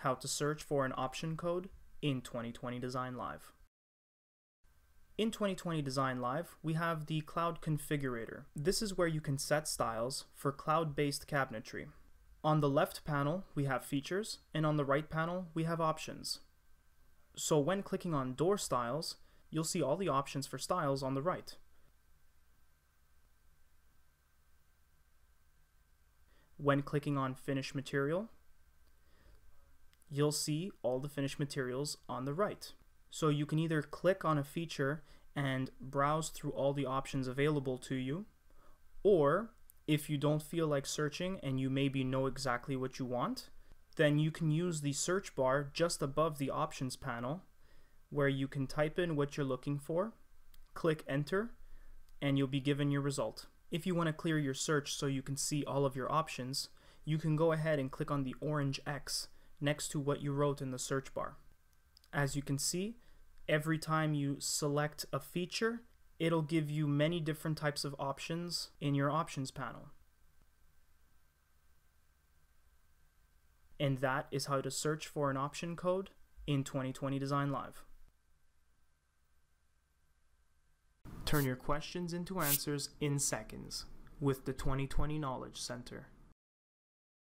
how to search for an option code in 2020 Design Live. In 2020 Design Live, we have the Cloud Configurator. This is where you can set styles for cloud-based cabinetry. On the left panel, we have features, and on the right panel, we have options. So when clicking on door styles, you'll see all the options for styles on the right. When clicking on Finish Material, you'll see all the finished materials on the right. So you can either click on a feature and browse through all the options available to you, or if you don't feel like searching and you maybe know exactly what you want, then you can use the search bar just above the options panel, where you can type in what you're looking for, click enter, and you'll be given your result. If you want to clear your search so you can see all of your options, you can go ahead and click on the orange X next to what you wrote in the search bar. As you can see, every time you select a feature, it'll give you many different types of options in your options panel. And that is how to search for an option code in 2020 Design Live. Turn your questions into answers in seconds with the 2020 Knowledge Center.